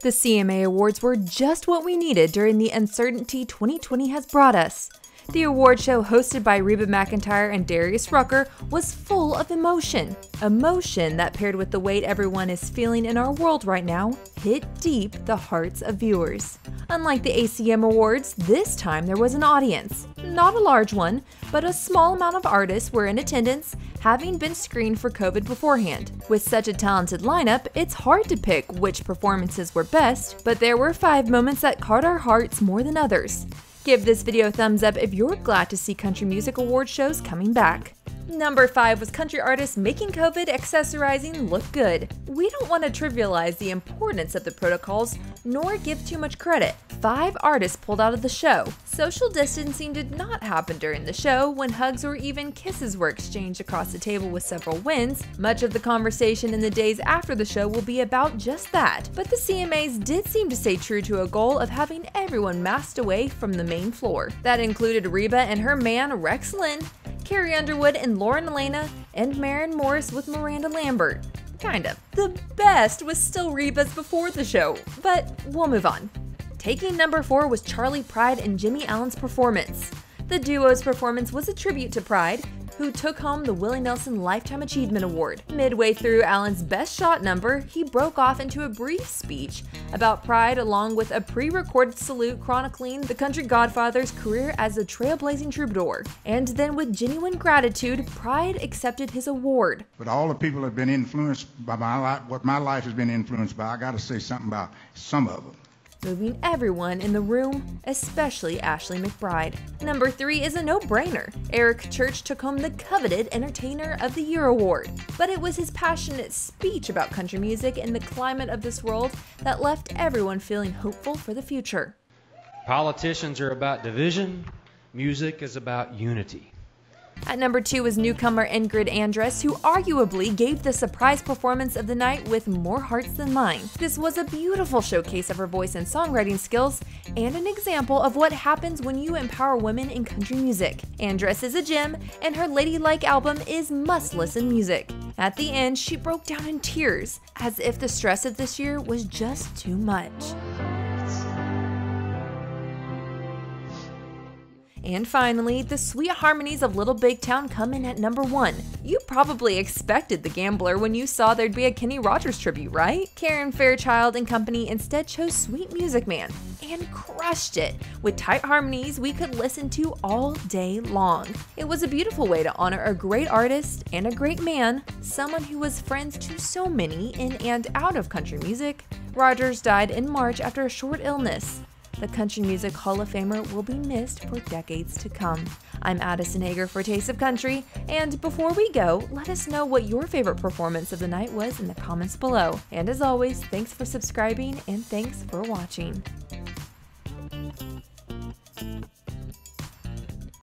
The CMA Awards were just what we needed during the uncertainty 2020 has brought us. The award show hosted by Reba McEntire and Darius Rucker was full of emotion. Emotion that, paired with the weight everyone is feeling in our world right now, hit deep the hearts of viewers. Unlike the ACM Awards, this time there was an audience. Not a large one, but a small amount of artists were in attendance, having been screened for COVID beforehand. With such a talented lineup, it's hard to pick which performances were best, but there were 5 moments that caught our hearts more than others. Give this video a thumbs up if you're glad to see country music award shows coming back. Number 5 was country artists making COVID accessorizing look good. We don't want to trivialize the importance of the protocols, nor give too much credit. 5 artists pulled out of the show. Social distancing did not happen during the show, when hugs or even kisses were exchanged across the table with several wins. Much of the conversation in the days after the show will be about just that, but the CMAs did seem to stay true to a goal of having everyone masked away from the main floor. That included Reba and her man Rex Lynn, Carrie Underwood and Lauren Elena, and Maren Morris with Miranda Lambert. Kind of. The best was still Reba's before the show, but we'll move on. Taking number 4 was Charley Pride and Jimmy Allen's performance. The duo's performance was a tribute to Pride, who took home the Willie Nelson Lifetime Achievement Award. Midway through Allen's best shot number, he broke off into a brief speech about Pride, along with a pre-recorded salute chronicling the country godfather's career as a trailblazing troubadour. And then, with genuine gratitude, Pride accepted his award. But all the people that have been influenced by my life, what my life has been influenced by, I gotta say something about some of them. Moving everyone in the room, especially Ashley McBride. Number 3 is a no-brainer. Eric Church took home the coveted Entertainer of the Year Award, but it was his passionate speech about country music and the climate of this world that left everyone feeling hopeful for the future. Politicians are about division, music is about unity. At number 2 is newcomer Ingrid Andress, who arguably gave the surprise performance of the night with more hearts than mine. This was a beautiful showcase of her voice and songwriting skills, and an example of what happens when you empower women in country music. Andress is a gem, and her ladylike album is must-listen music. At the end, she broke down in tears, as if the stress of this year was just too much. And finally, the sweet harmonies of Little Big Town come in at number 1. You probably expected The Gambler when you saw there'd be a Kenny Rogers tribute, right? Karen Fairchild and company instead chose Sweet Music Man, and crushed it with tight harmonies we could listen to all day long. It was a beautiful way to honor a great artist and a great man, someone who was friends to so many in and out of country music. Rogers died in March after a short illness. The Country Music Hall of Famer will be missed for decades to come. I'm Addison Hager for Taste of Country, and before we go, let us know what your favorite performance of the night was in the comments below. And as always, thanks for subscribing, and thanks for watching.